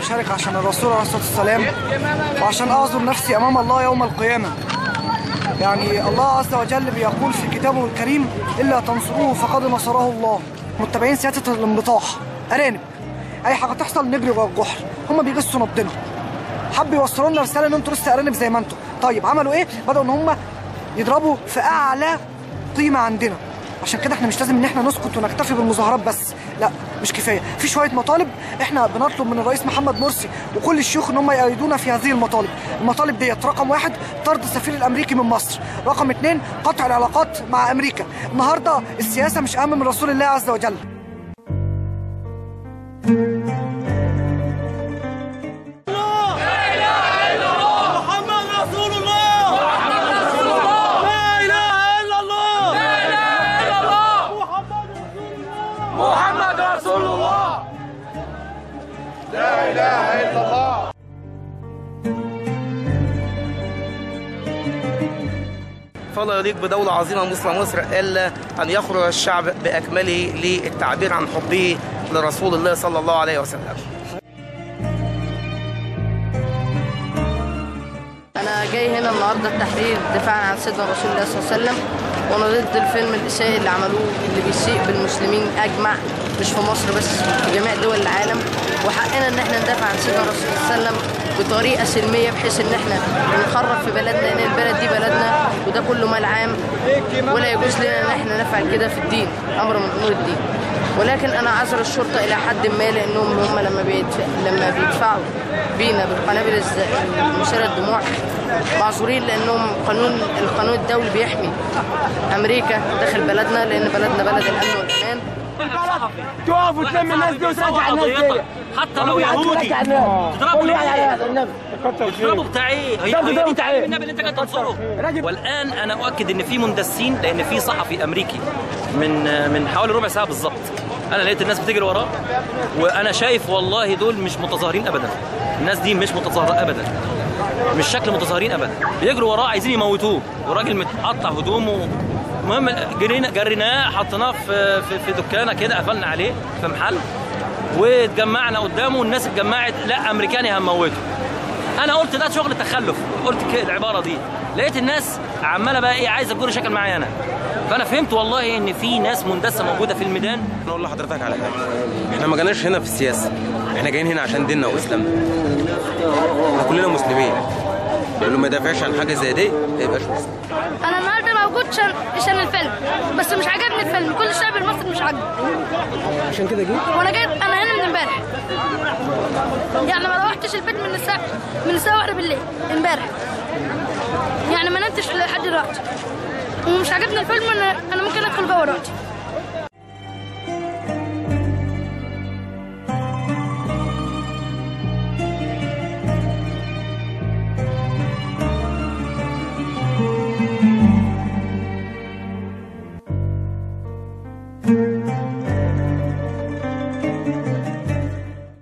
أشارك عشان الرسول عليه الصلاة والسلام وعشان أعذر نفسي أمام الله يوم القيامة. يعني الله عز وجل بيقول في كتابه الكريم: إلا تنصروه فقد نصره الله. متبعين سياسة الانبطاح، أرانب، أي حاجة تحصل نجري جوه الجحر. هما بيجسوا نبضنا، حب يوصلوا لنا رسالة إن أنتوا لسه أرانب زي ما أنتوا. طيب عملوا إيه؟ بدأوا إن هما يضربوا في أعلى قيمة عندنا. عشان كده احنا مش لازم ان احنا نسكت ونكتفي بالمظاهرات بس، لا مش كفايه، في شويه مطالب احنا بنطلب من الرئيس محمد مرسي وكل الشيوخ ان هم يؤيدونا في هذه المطالب. المطالب ديت: رقم 1 طرد السفير الامريكي من مصر، رقم 2 قطع العلاقات مع امريكا. النهارده السياسه مش اهم من رسول الله عز وجل. فلا يليق بدولة عظيمة مثل مصر إلا أن يخرج الشعب بأكمله للتعبير عن حبه لرسول الله صلى الله عليه وسلم. أنا جاي هنا النهارده التحرير دفاعا عن سيدنا رسول الله صلى الله عليه وسلم، وأنا ضد الفيلم الإساءة اللي عملوه، اللي بيسيء بالمسلمين أجمع، مش في مصر بس، في جميع دول العالم. وحقنا إن احنا ندافع عن سيدنا رسول الله صلى الله عليه وسلم بطريقه سلميه، بحيث ان احنا نخرب في بلدنا، لان البلد دي بلدنا وده كله مال عام، ولا يجوز لنا ان احنا نفعل كده في الدين، امر من امور الدين. ولكن انا اعذر الشرطه الى حد ما، لانهم هم لما بيدفعوا بينا بالقنابل مثيره الدموع معذورين، لانهم القانون الدولي بيحمي امريكا داخل بلدنا، لان بلدنا بلد الامن والامان. تقف وتلم الناس دي وترجع الناس دي، حتى لو يهودي تضربوا ليه؟ تضربوا بتاع ايه؟ هي دي تعليم النبي اللي انت جاي تنصره. والان انا اؤكد ان في مندسين، لان في صحفي امريكي من حوالي ربع ساعه بالظبط انا لقيت الناس بتجري وراه، وانا شايف والله دول مش متظاهرين ابدا، الناس دي مش متظاهره ابدا، مش شكل متظاهرين ابدا، بيجروا وراه عايزين يموتوه، والراجل متقطع هدومه. المهم جريناه، حطيناه في دكانه كده، قفلنا عليه في محل واتجمعنا قدامه، والناس اتجمعت: لا امريكاني هنموته. انا قلت ده شغل تخلف، قلت العباره دي. لقيت الناس عماله بقى ايه، عايزه تجر شكل معايا انا، فانا فهمت والله ان في ناس مندسه موجوده في الميدان. انا اقول لحضرتك على حاجه، احنا ما جيناش هنا في السياسه، احنا جايين هنا عشان ديننا واسلامنا، احنا كلنا مسلمين، اللي ما يدافعش عن حاجه زي دي ما يبقاش مسلم. انا النهارده موجود عشان الفيلم، بس مش عاجبني الفيلم. ان كل الشعب المصري مش عاجبه، عشان كده جيت وانا جاي انا هنا من امبارح، يعني ما روحتش البيت من الساعه 1 بالليل امبارح، يعني ما نمتش لحد دلوقتي، ومش عاجبني الفيلم. انا ممكن ادخل جوه دلوقتي.